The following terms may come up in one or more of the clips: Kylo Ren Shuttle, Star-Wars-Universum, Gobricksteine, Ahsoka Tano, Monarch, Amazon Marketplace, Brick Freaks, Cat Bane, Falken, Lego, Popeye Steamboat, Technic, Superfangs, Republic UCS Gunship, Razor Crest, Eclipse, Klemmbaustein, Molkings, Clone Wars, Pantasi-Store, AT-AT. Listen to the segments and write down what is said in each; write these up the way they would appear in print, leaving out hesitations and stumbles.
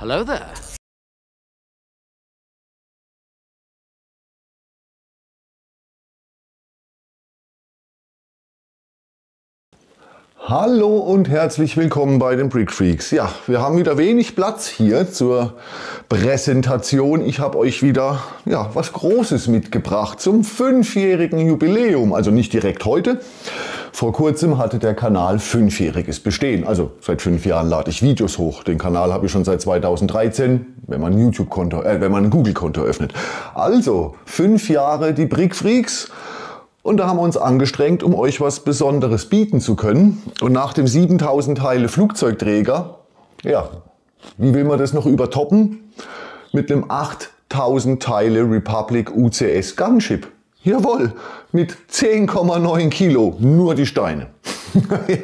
Hello there. Hallo und herzlich willkommen bei den Brick Freaks. Ja, wir haben wieder wenig Platz hier zur Präsentation. Ich habe euch wieder was Großes mitgebracht zum 5-jährigen Jubiläum. Also nicht direkt heute. Vor kurzem hatte der Kanal 5-jähriges Bestehen. Also seit 5 Jahren lade ich Videos hoch. Den Kanal habe ich schon seit 2013, wenn man ein YouTube-Konto, wenn man ein Google-Konto öffnet. Also 5 Jahre die Brick Freaks. Und da haben wir uns angestrengt, um euch was Besonderes bieten zu können. Und nach dem 7000 Teile Flugzeugträger, ja, wie will man das noch übertoppen? Mit einem 8000 Teile Republic UCS Gunship. Jawohl, mit 10,9 Kilo, nur die Steine.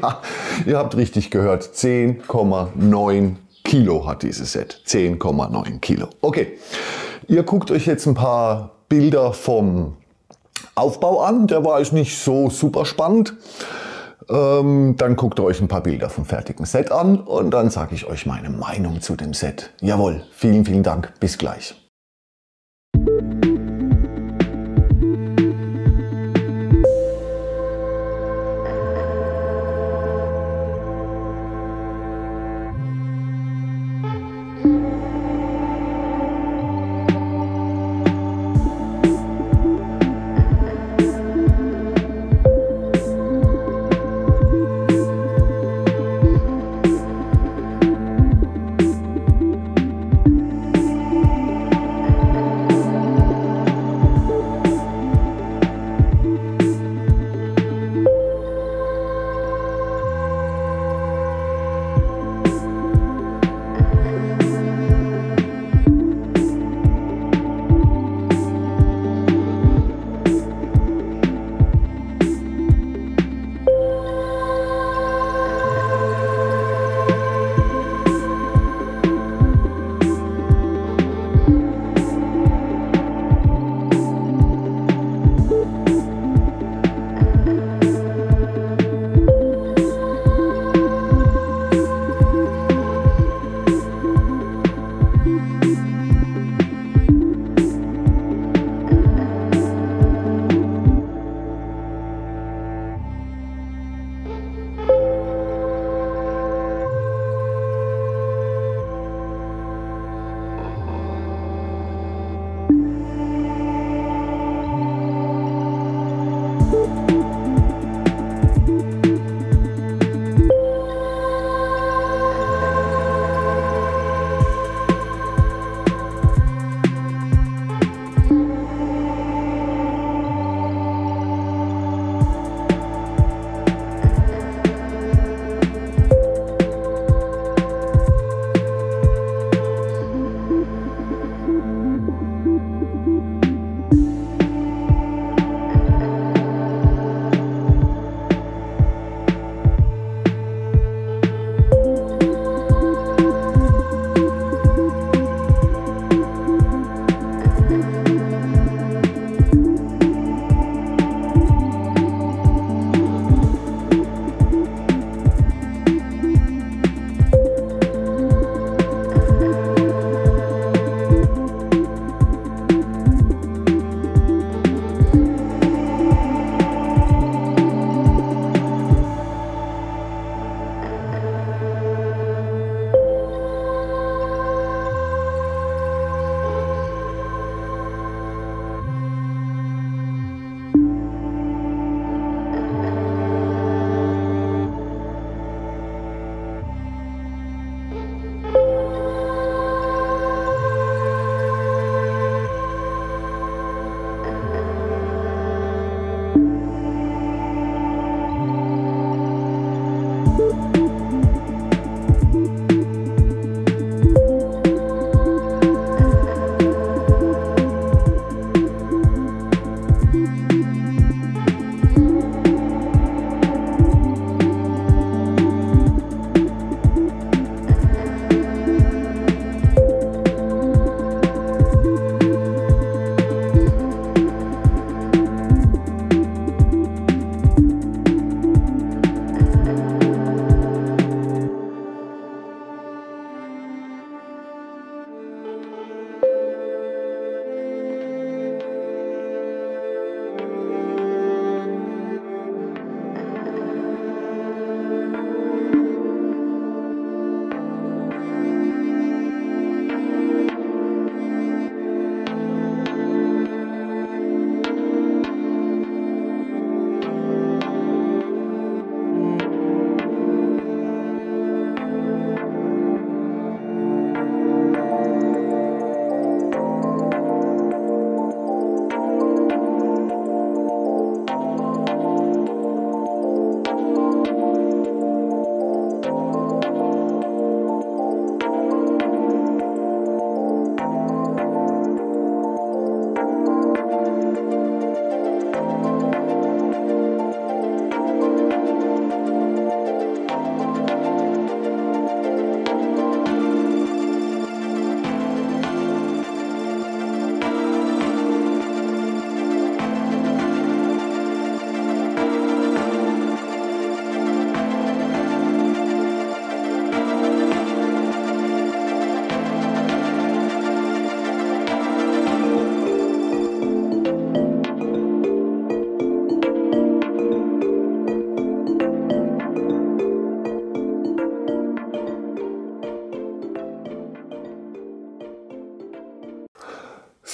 Ja, ihr habt richtig gehört, 10,9 Kilo hat dieses Set. 10,9 Kilo. Okay, ihr guckt euch jetzt ein paar Bilder vom Aufbau an, der war jetzt nicht so super spannend. Dann guckt ihr euch ein paar Bilder vom fertigen Set an und dann sage ich euch meine Meinung zu dem Set. Jawohl, vielen, vielen Dank, bis gleich.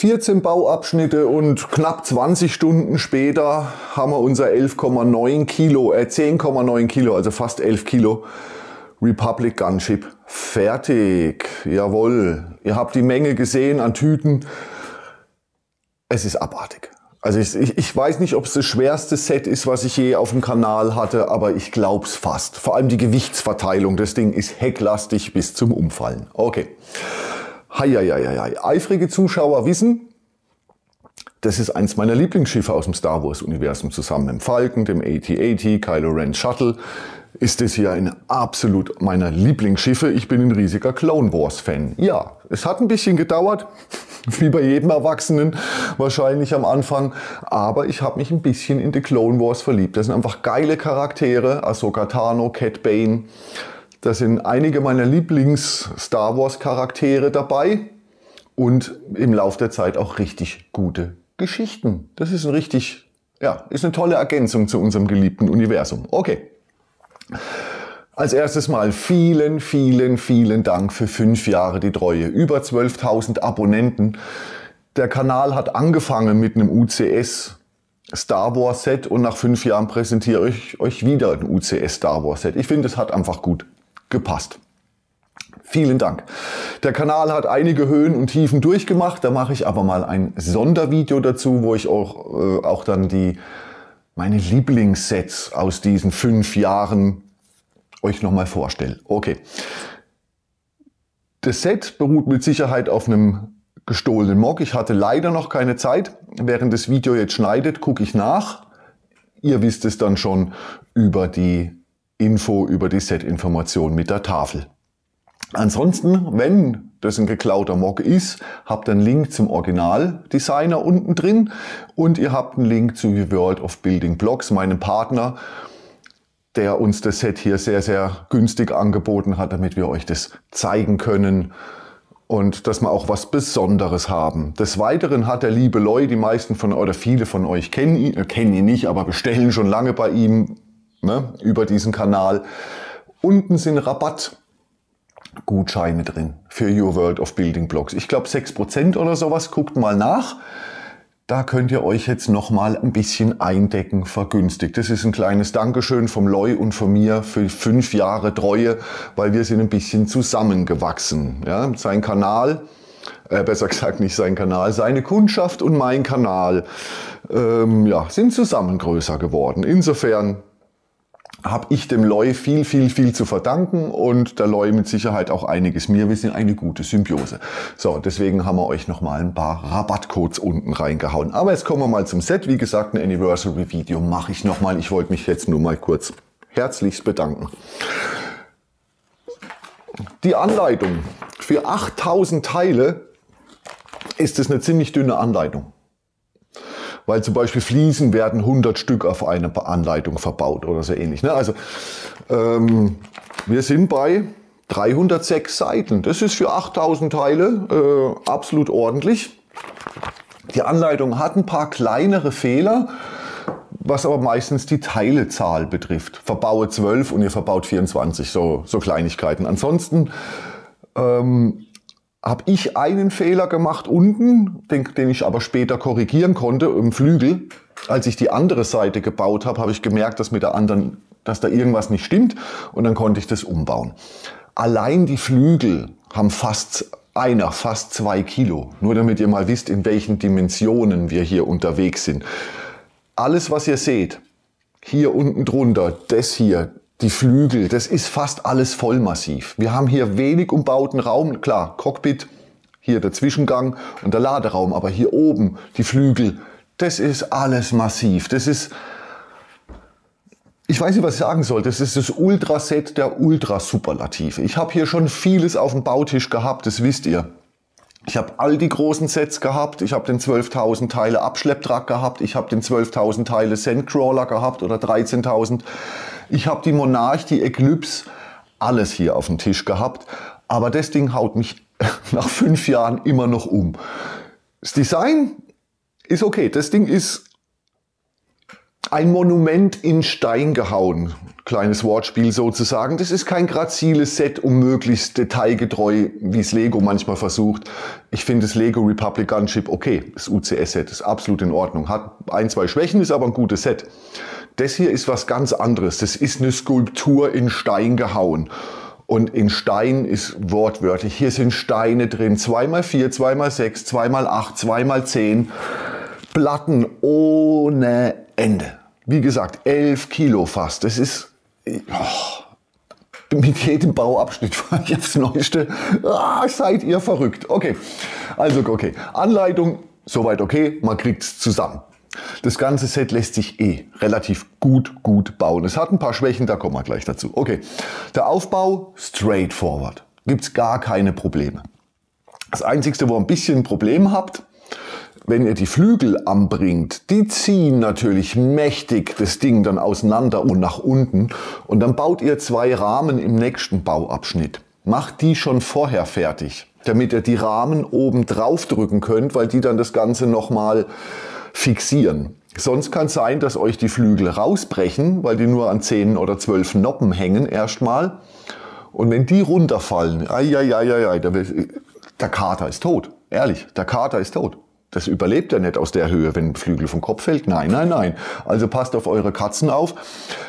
14 Bauabschnitte und knapp 20 Stunden später haben wir unser 10,9 Kilo, also fast 11 Kilo Republic Gunship fertig. Jawohl, ihr habt die Menge gesehen an Tüten. Es ist abartig. Also ich weiß nicht, ob es das schwerste Set ist, was ich je auf dem Kanal hatte, aber ich glaube es fast. Vor allem die Gewichtsverteilung. Das Ding ist hecklastig bis zum Umfallen. Okay. Heieieiei. Eifrige Zuschauer wissen, das ist eins meiner Lieblingsschiffe aus dem Star-Wars-Universum. Zusammen mit dem Falken, dem AT-AT, Kylo Ren Shuttle ist das hier ein absolut meiner Lieblingsschiffe. Ich bin ein riesiger Clone Wars-Fan. Ja, es hat ein bisschen gedauert, wie bei jedem Erwachsenen wahrscheinlich am Anfang. Aber ich habe mich ein bisschen in die Clone Wars verliebt. Das sind einfach geile Charaktere. Ahsoka Tano, Cat Bane. Da sind einige meiner Lieblings-Star Wars-Charaktere dabei und im Laufe der Zeit auch richtig gute Geschichten. Das ist eine tolle Ergänzung zu unserem geliebten Universum. Okay. Als erstes mal vielen, vielen, vielen Dank für 5 Jahre die Treue. Über 12.000 Abonnenten. Der Kanal hat angefangen mit einem UCS Star Wars Set und nach 5 Jahren präsentiere ich euch wieder ein UCS Star Wars Set. Ich finde, es hat einfach gut gepasst. Vielen Dank. Der Kanal hat einige Höhen und Tiefen durchgemacht. Da mache ich aber mal ein Sondervideo dazu, wo ich auch dann meine Lieblingssets aus diesen 5 Jahren euch nochmal vorstelle. Okay. Das Set beruht mit Sicherheit auf einem gestohlenen Mock. Ich hatte leider noch keine Zeit. Während das Video jetzt schneidet, gucke ich nach. Ihr wisst es dann schon über die Info über die Set-Information mit der Tafel. Ansonsten, wenn das ein geklauter Mock ist, habt ihr einen Link zum Original-Designer unten drin und ihr habt einen Link zu World of Building Blocks, meinem Partner, der uns das Set hier sehr, sehr günstig angeboten hat, damit wir euch das zeigen können und dass wir auch was Besonderes haben. Des Weiteren hat der liebe Loy, viele von euch kennen ihn nicht, aber bestellen schon lange bei ihm, ne, über diesen Kanal. Unten sind Rabattgutscheine drin für Your World of Building Blocks. Ich glaube 6% oder sowas. Guckt mal nach. Da könnt ihr euch jetzt nochmal ein bisschen eindecken, vergünstigt. Das ist ein kleines Dankeschön vom Loy und von mir für 5 Jahre Treue, weil wir sind ein bisschen zusammengewachsen. Ja, sein Kanal, besser gesagt nicht sein Kanal, seine Kundschaft und mein Kanal sind zusammen größer geworden. Insofern habe ich dem Loy viel, viel, viel zu verdanken und der Loy mit Sicherheit auch einiges mir. Wir sind eine gute Symbiose. So, deswegen haben wir euch nochmal ein paar Rabattcodes unten reingehauen. Aber jetzt kommen wir mal zum Set. Wie gesagt, ein Anniversary-Video mache ich nochmal. Ich wollte mich jetzt nur mal kurz herzlichst bedanken. Die Anleitung. Für 8000 Teile ist es eine ziemlich dünne Anleitung. Weil zum Beispiel Fliesen werden 100 Stück auf eine Anleitung verbaut oder so ähnlich. Also wir sind bei 306 Seiten. Das ist für 8000 Teile absolut ordentlich. Die Anleitung hat ein paar kleinere Fehler, was aber meistens die Teilezahl betrifft. Verbaue 12 und ihr verbaut 24, so Kleinigkeiten. Ansonsten habe ich einen Fehler gemacht unten, den ich aber später korrigieren konnte im Flügel. Als ich die andere Seite gebaut habe, habe ich gemerkt, dass da irgendwas nicht stimmt und dann konnte ich das umbauen. Allein die Flügel haben fast 2 Kilo. Nur damit ihr mal wisst, in welchen Dimensionen wir hier unterwegs sind. Alles, was ihr seht, hier unten drunter, das hier, die Flügel, das ist fast alles vollmassiv. Wir haben hier wenig umbauten Raum, klar, Cockpit, hier der Zwischengang und der Laderaum, aber hier oben die Flügel, das ist alles massiv. Das ist, ich weiß nicht, was ich sagen soll, das ist das Ultra-Set der Ultra-Superlative. Ich habe hier schon vieles auf dem Bautisch gehabt, das wisst ihr. Ich habe all die großen Sets gehabt, ich habe den 12.000 Teile Abschlepptruck gehabt, ich habe den 12.000 Teile Sandcrawler gehabt oder 13.000. Ich habe die Monarch, die Eclipse, alles hier auf dem Tisch gehabt. Aber das Ding haut mich nach 5 Jahren immer noch um. Das Design ist okay, das Ding ist ein Monument in Stein gehauen. Kleines Wortspiel sozusagen. Das ist kein graziles Set, um möglichst detailgetreu, wie es Lego manchmal versucht. Ich finde das Lego Republic Gunship okay. Das UCS-Set ist absolut in Ordnung. Hat ein, zwei Schwächen, ist aber ein gutes Set. Das hier ist was ganz anderes. Das ist eine Skulptur in Stein gehauen. Und in Stein ist wortwörtlich. Hier sind Steine drin. 2x4, 2x6, 2x8, 2x10. Platten ohne Ende. Wie gesagt, 11 Kilo fast. Das ist, mit jedem Bauabschnitt fahre ich aufs Neueste. Seid ihr verrückt. Okay, also okay. Anleitung, soweit okay, man kriegt es zusammen. Das ganze Set lässt sich relativ gut bauen. Es hat ein paar Schwächen, da kommen wir gleich dazu. Okay, der Aufbau, straightforward. Gibt es gar keine Probleme. Das Einzige, wo ihr ein bisschen ein Problem habt, wenn ihr die Flügel anbringt, die ziehen natürlich mächtig das Ding dann auseinander und nach unten. Und dann baut ihr zwei Rahmen im nächsten Bauabschnitt. Macht die schon vorher fertig, damit ihr die Rahmen oben drauf drücken könnt, weil die dann das Ganze nochmal fixieren. Sonst kann es sein, dass euch die Flügel rausbrechen, weil die nur an 10 oder 12 Noppen hängen erstmal. Und wenn die runterfallen, der Kater ist tot. Ehrlich, der Kater ist tot. Das überlebt er nicht aus der Höhe, wenn ein Flügel vom Kopf fällt. Nein, nein, nein. Also passt auf eure Katzen auf.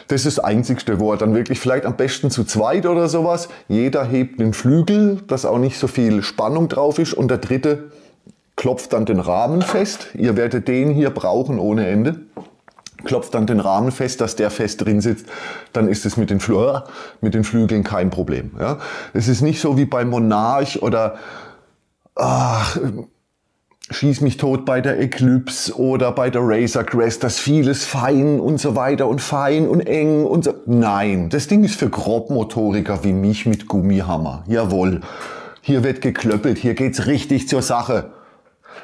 Das ist das Einzigste, wo er dann wirklich vielleicht am besten zu zweit oder sowas. Jeder hebt den Flügel, dass auch nicht so viel Spannung drauf ist. Und der Dritte klopft dann den Rahmen fest. Ihr werdet den hier brauchen ohne Ende. Klopft dann den Rahmen fest, dass der fest drin sitzt. Dann ist es mit den Flügeln kein Problem. Ja? Es ist nicht so wie bei Monarch oder... Schieß mich tot bei der Eclipse oder bei der Razor Crest, dass vieles fein und so weiter und fein und eng und so. Nein, das Ding ist für Grobmotoriker wie mich mit Gummihammer. Jawohl, hier wird geklöppelt, hier geht's richtig zur Sache.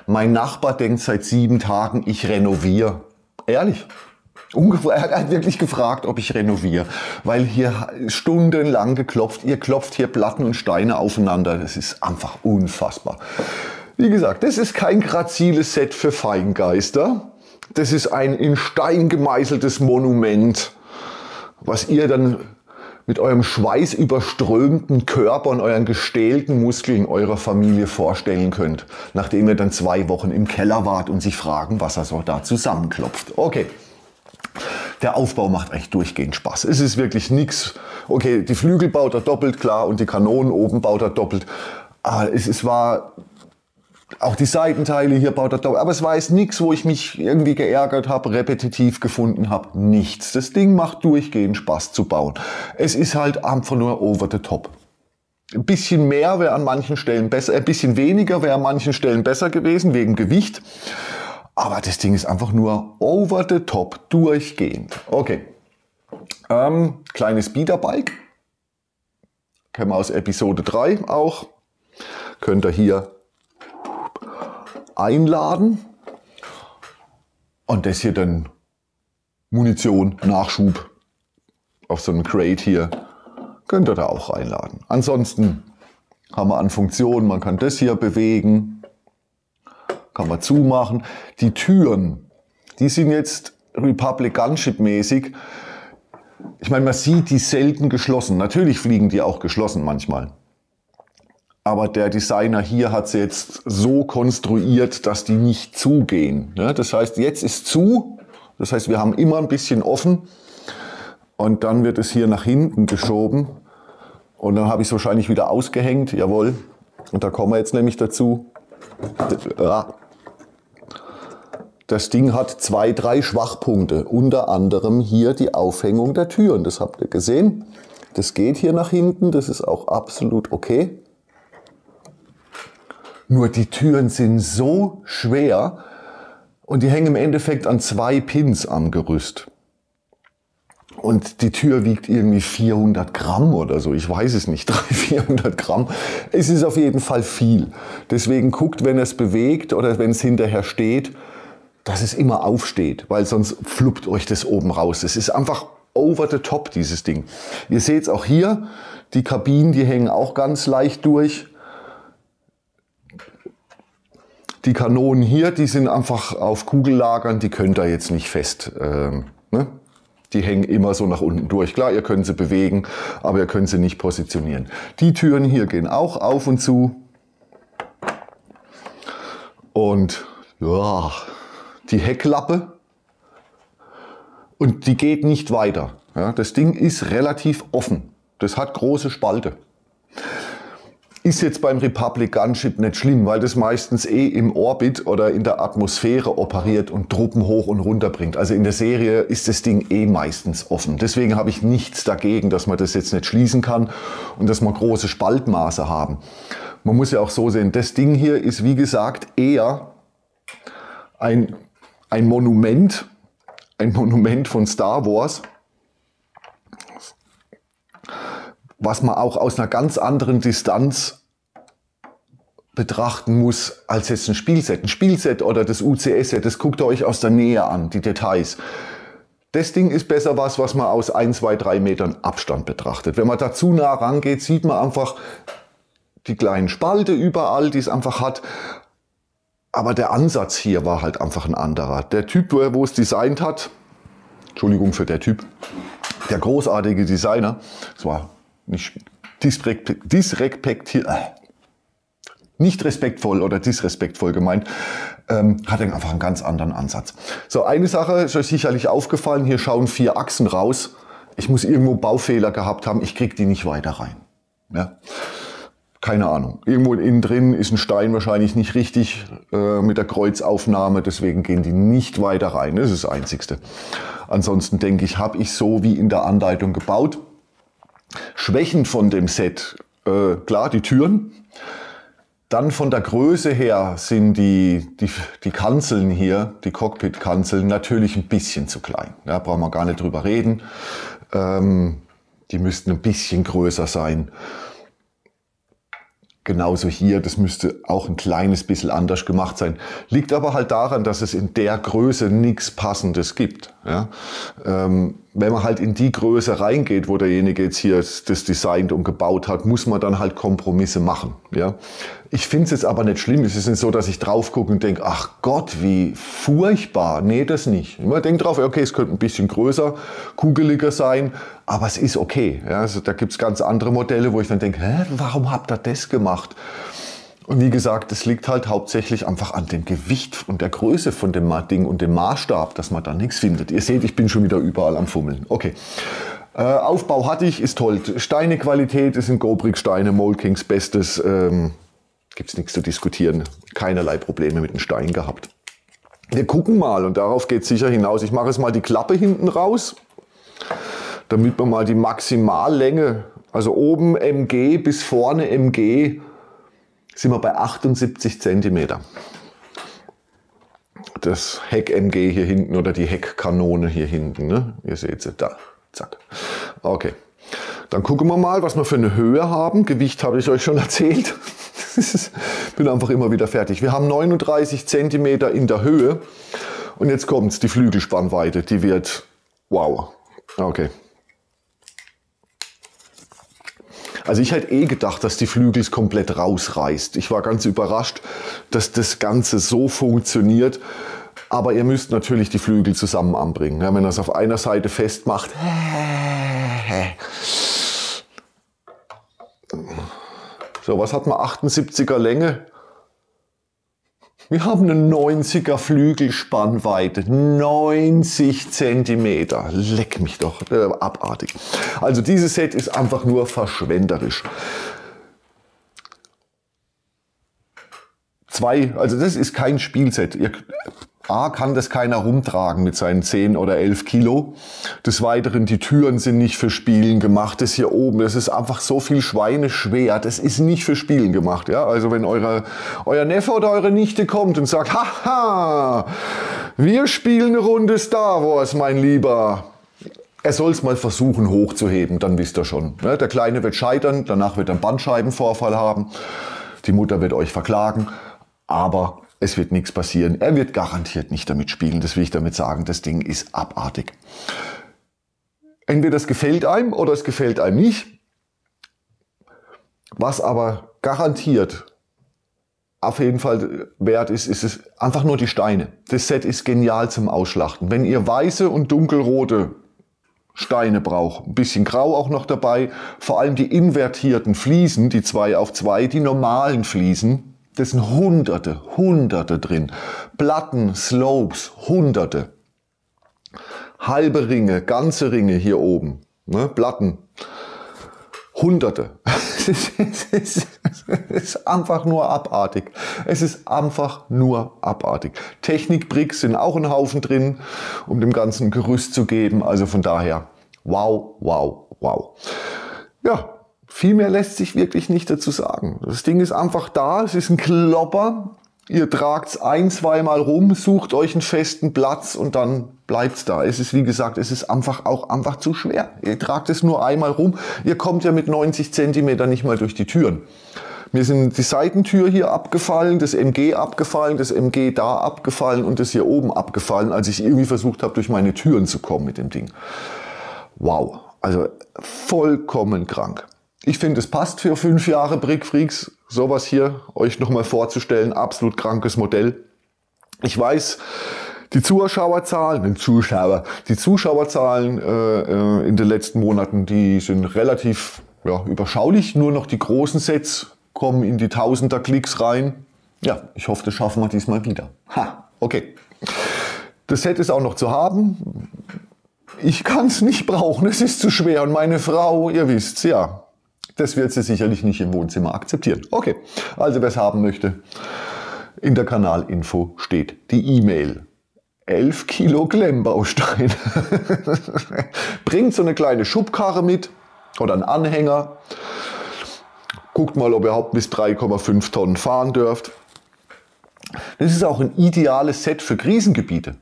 Mein Nachbar denkt seit 7 Tagen, ich renoviere. Ehrlich. Er hat wirklich gefragt, ob ich renoviere, weil hier stundenlang geklopft, ihr klopft hier Platten und Steine aufeinander. Das ist einfach unfassbar. Wie gesagt, das ist kein graziles Set für Feingeister. Das ist ein in Stein gemeißeltes Monument, was ihr dann mit eurem schweißüberströmten Körper und euren gestählten Muskeln eurer Familie vorstellen könnt, nachdem ihr dann 2 Wochen im Keller wart und sich fragen, was er so da zusammenklopft. Okay. Der Aufbau macht eigentlich durchgehend Spaß. Es ist wirklich nichts. Okay, die Flügel baut er doppelt, klar, und die Kanonen oben baut er doppelt. Aber es war... Auch die Seitenteile hier baut er doppelt. Aber es war jetzt nichts, wo ich mich irgendwie geärgert habe, repetitiv gefunden habe. Nichts. Das Ding macht durchgehend Spaß zu bauen. Es ist halt einfach nur over the top. Ein bisschen mehr wäre an manchen Stellen besser, ein bisschen weniger wäre an manchen Stellen besser gewesen, wegen Gewicht. Aber das Ding ist einfach nur over the top, durchgehend. Okay. Kleines Speederbike. Kennen wir aus Episode 3 auch. Könnt ihr hier einladen und das hier dann Munition, Nachschub auf so einem Crate hier, könnt ihr da auch reinladen. Ansonsten haben wir an Funktionen, man kann das hier bewegen, kann man zumachen. Die Türen, die sind jetzt Republic Gunship mäßig. Ich meine, man sieht die selten geschlossen. Natürlich fliegen die auch geschlossen manchmal. Aber der Designer hier hat sie jetzt so konstruiert, dass die nicht zugehen. Das heißt, jetzt ist zu. Das heißt, wir haben immer ein bisschen offen. Und dann wird es hier nach hinten geschoben. Und dann habe ich es wahrscheinlich wieder ausgehängt. Jawohl. Und da kommen wir jetzt nämlich dazu. Das Ding hat 2, 3 Schwachpunkte. Unter anderem hier die Aufhängung der Türen. Das habt ihr gesehen. Das geht hier nach hinten. Das ist auch absolut okay. Nur die Türen sind so schwer und die hängen im Endeffekt an 2 Pins am Gerüst. Und die Tür wiegt irgendwie 400 Gramm oder so. Ich weiß es nicht, 300, 400 Gramm. Es ist auf jeden Fall viel. Deswegen guckt, wenn es bewegt oder wenn es hinterher steht, dass es immer aufsteht, weil sonst fluppt euch das oben raus. Es ist einfach over the top, dieses Ding. Ihr seht es auch hier, die Kabinen, die hängen auch ganz leicht durch. Die Kanonen hier, die sind einfach auf Kugellagern, die könnt ihr jetzt nicht fest Ne? Die hängen immer so nach unten durch. Klar, ihr könnt sie bewegen, aber ihr könnt sie nicht positionieren. Die Türen hier gehen auch auf und zu. Und ja, die Heckklappe. Und die geht nicht weiter. Ja, das Ding ist relativ offen. Das hat große Spalte. Ist jetzt beim Republic Gunship nicht schlimm, weil das meistens eh im Orbit oder in der Atmosphäre operiert und Truppen hoch und runter bringt. Also in der Serie ist das Ding eh meistens offen. Deswegen habe ich nichts dagegen, dass man das jetzt nicht schließen kann und dass wir große Spaltmaße haben. Man muss ja auch so sehen, das Ding hier ist wie gesagt eher ein Monument von Star Wars, was man auch aus einer ganz anderen Distanz betrachten muss als jetzt ein Spielset. Ein Spielset oder das UCS-Set, das guckt ihr euch aus der Nähe an, die Details. Das Ding ist besser was, was man aus 1, 2, 3 Metern Abstand betrachtet. Wenn man da zu nah rangeht, sieht man einfach die kleinen Spalte überall, die es einfach hat. Aber der Ansatz hier war halt einfach ein anderer. Der Typ, wo es designt hat, Entschuldigung für der Typ, der großartige Designer, es war nicht respektvoll oder disrespektvoll gemeint, hat einfach einen ganz anderen Ansatz. So, eine Sache ist euch sicherlich aufgefallen, hier schauen 4 Achsen raus. Ich muss irgendwo Baufehler gehabt haben, ich kriege die nicht weiter rein. Ja? Keine Ahnung. Irgendwo innen drin ist ein Stein wahrscheinlich nicht richtig mit der Kreuzaufnahme, deswegen gehen die nicht weiter rein. Das ist das Einzigste. Ansonsten denke ich, habe ich so wie in der Anleitung gebaut. Schwächen von dem Set, klar die Türen. Dann von der Größe her sind die Kanzeln hier, die Cockpit-Kanzeln, natürlich ein bisschen zu klein. Da brauchen wir gar nicht drüber reden. Die müssten ein bisschen größer sein. Genauso hier, das müsste auch ein kleines bisschen anders gemacht sein. Liegt aber halt daran, dass es in der Größe nichts Passendes gibt. Ja? Wenn man halt in die Größe reingeht, wo derjenige jetzt hier das designt und gebaut hat, muss man dann halt Kompromisse machen. Ja? Ich finde es jetzt aber nicht schlimm. Es ist nicht so, dass ich drauf gucke und denke, ach Gott, wie furchtbar. Nee, das nicht. Man denkt drauf, okay, es könnte ein bisschen größer, kugeliger sein, aber es ist okay. Ja? Also da gibt es ganz andere Modelle, wo ich dann denke, hä, warum habt ihr das gemacht? Und wie gesagt, es liegt halt hauptsächlich einfach an dem Gewicht und der Größe von dem Ding und dem Maßstab, dass man da nichts findet. Ihr seht, ich bin schon wieder überall am Fummeln. Okay. Aufbau hatte ich, ist toll. Steinequalität ist in Gobricksteine, Molkings Bestes. Gibt es nichts zu diskutieren. Keinerlei Probleme mit dem Stein gehabt. Wir gucken mal und darauf geht es sicher hinaus. Ich mache jetzt mal die Klappe hinten raus, damit man mal die Maximallänge. Also oben MG bis vorne MG sind wir bei 78 cm. Das Heck MG hier hinten oder die Heckkanone hier hinten. Ne? Ihr seht sie da. Zack. Okay. Dann gucken wir mal, was wir für eine Höhe haben. Gewicht habe ich euch schon erzählt. Ich bin einfach immer wieder fertig. Wir haben 39 cm in der Höhe. Und jetzt kommt's, die Flügelspannweite. Die wird... Wow. Okay. Also ich hätte eh gedacht, dass die Flügel es komplett rausreißt. Ich war ganz überrascht, dass das Ganze so funktioniert. Aber ihr müsst natürlich die Flügel zusammen anbringen. Ja, wenn ihr es auf einer Seite festmacht, so, was hat man? 78er Länge? Wir haben eine 90er Flügelspannweite, 90 cm. Leck mich doch, abartig. Also dieses Set ist einfach nur verschwenderisch. Also das ist kein Spielset. A, kann das keiner rumtragen mit seinen 10 oder 11 Kilo. Des Weiteren, die Türen sind nicht für Spielen gemacht. Das hier oben, das ist einfach so viel schweineschwer. Das ist nicht für Spielen gemacht. Ja? Also wenn euer Neffe oder eure Nichte kommt und sagt, haha, wir spielen eine Runde Star Wars, mein Lieber. Er soll es mal versuchen hochzuheben, dann wisst ihr schon. Ne? Der Kleine wird scheitern, danach wird er einen Bandscheibenvorfall haben. Die Mutter wird euch verklagen, aber... Es wird nichts passieren. Er wird garantiert nicht damit spielen. Das will ich damit sagen. Das Ding ist abartig. Entweder es gefällt einem oder es gefällt einem nicht. Was aber garantiert auf jeden Fall wert ist, ist es einfach nur die Steine. Das Set ist genial zum Ausschlachten. Wenn ihr weiße und dunkelrote Steine braucht, ein bisschen grau auch noch dabei, vor allem die invertierten Fliesen, die 2 auf 2, die normalen Fliesen, das sind Hunderte drin. Platten, Slopes, Hunderte. Halbe Ringe, ganze Ringe hier oben, ne? Platten, Hunderte. Es ist einfach nur abartig. Es ist einfach nur abartig. Technikbricks sind auch ein Haufen drin, um dem ganzen Gerüst zu geben. Also von daher, wow. Ja, viel mehr lässt sich wirklich nicht dazu sagen. Das Ding ist einfach da, es ist ein Klopper. Ihr tragt es ein-, zweimal rum, sucht euch einen festen Platz und dann bleibt es da. Es ist, wie gesagt, es ist einfach auch einfach zu schwer. Ihr tragt es nur einmal rum. Ihr kommt ja mit 90 cm nicht mal durch die Türen. Mir sind die Seitentür hier abgefallen, das MG abgefallen, das MG da abgefallen und das hier oben abgefallen, als ich irgendwie versucht habe, durch meine Türen zu kommen mit dem Ding. Wow, also vollkommen krank. Ich finde, es passt für 5 Jahre Brick Freaks, sowas hier euch nochmal vorzustellen. Absolut krankes Modell. Ich weiß, die Zuschauerzahlen in den letzten Monaten, die sind relativ überschaulich. Nur noch die großen Sets kommen in die Tausender Klicks rein. Ja, ich hoffe, das schaffen wir diesmal wieder. Ha, okay. Das Set ist auch noch zu haben. Ich kann es nicht brauchen, es ist zu schwer. Und meine Frau, ihr wisst, ja. Das wird sie sicherlich nicht im Wohnzimmer akzeptieren. Okay, also wer es haben möchte, in der Kanalinfo steht die E-Mail. 11 Kilo Klemmbaustein. Bringt so eine kleine Schubkarre mit oder einen Anhänger. Guckt mal, ob ihr überhaupt bis 3,5 Tonnen fahren dürft. Das ist auch ein ideales Set für Krisengebiete.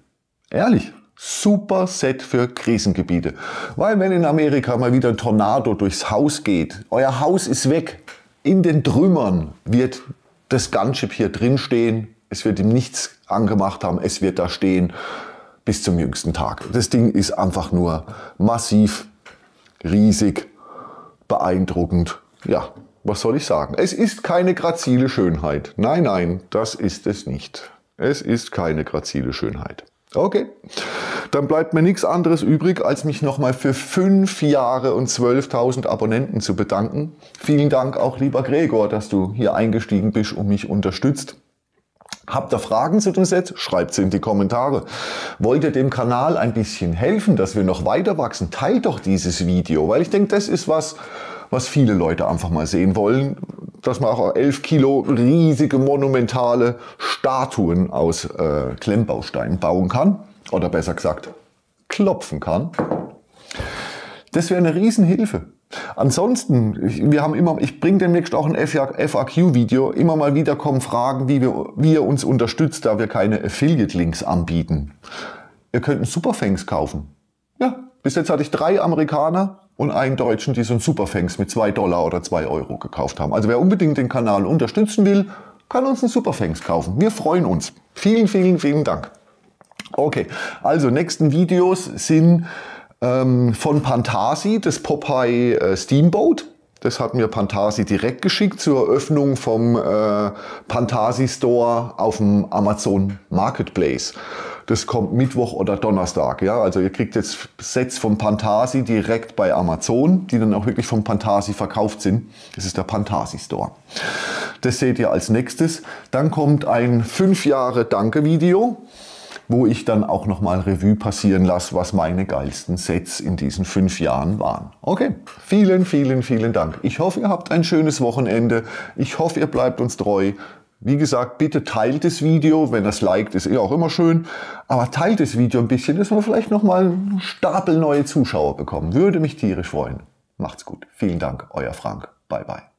Ehrlich. Super Set für Krisengebiete. Weil wenn in Amerika mal wieder ein Tornado durchs Haus geht, euer Haus ist weg, in den Trümmern wird das Gunship hier drin stehen, es wird ihm nichts angemacht haben, es wird da stehen bis zum jüngsten Tag. Das Ding ist einfach nur massiv, riesig, beeindruckend. Ja, was soll ich sagen? Es ist keine grazile Schönheit. Nein, nein, das ist es nicht. Es ist keine grazile Schönheit. Okay, dann bleibt mir nichts anderes übrig, als mich nochmal für 5 Jahre und 12.000 Abonnenten zu bedanken. Vielen Dank auch, lieber Gregor, dass du hier eingestiegen bist und mich unterstützt. Habt ihr Fragen zu dem Set? Schreibt sie in die Kommentare. Wollt ihr dem Kanal ein bisschen helfen, dass wir noch weiter wachsen? Teilt doch dieses Video, weil ich denke, das ist was, was viele Leute einfach mal sehen wollen, dass man auch 11 Kilo riesige monumentale Statuen aus Klemmbausteinen bauen kann oder besser gesagt klopfen kann. Das wäre eine Riesenhilfe. Ansonsten, ich bringe demnächst auch ein FAQ-Video. Immer mal wieder kommen Fragen, wie ihr uns unterstützt, da wir keine Affiliate-Links anbieten. Ihr könnt einen Superfangs kaufen. Ja, bis jetzt hatte ich 3 Amerikaner und einen Deutschen, die so einen Superfangs mit $2 oder €2 gekauft haben. Also wer unbedingt den Kanal unterstützen will, kann uns einen Superfangs kaufen. Wir freuen uns. Vielen Dank. Okay, also nächsten Videos sind von Pantasi, das Popeye Steamboat. Das hat mir Pantasi direkt geschickt zur Eröffnung vom Pantasi-Store auf dem Amazon Marketplace. Das kommt Mittwoch oder Donnerstag. Ja? Also ihr kriegt jetzt Sets vom Pantasi direkt bei Amazon, die dann auch wirklich vom Pantasi verkauft sind. Das ist der Pantasi-Store. Das seht ihr als nächstes. Dann kommt ein 5-Jahre-Danke-Video, wo ich dann auch nochmal Revue passieren lasse, was meine geilsten Sets in diesen 5 Jahren waren. Okay, vielen Dank. Ich hoffe, ihr habt ein schönes Wochenende. Ich hoffe, ihr bleibt uns treu. Wie gesagt, bitte teilt das Video. Wenn ihr es liked, ist eh auch immer schön. Aber teilt das Video ein bisschen, dass wir vielleicht nochmal einen Stapel neue Zuschauer bekommen. Würde mich tierisch freuen. Macht's gut. Vielen Dank, euer Frank. Bye, bye.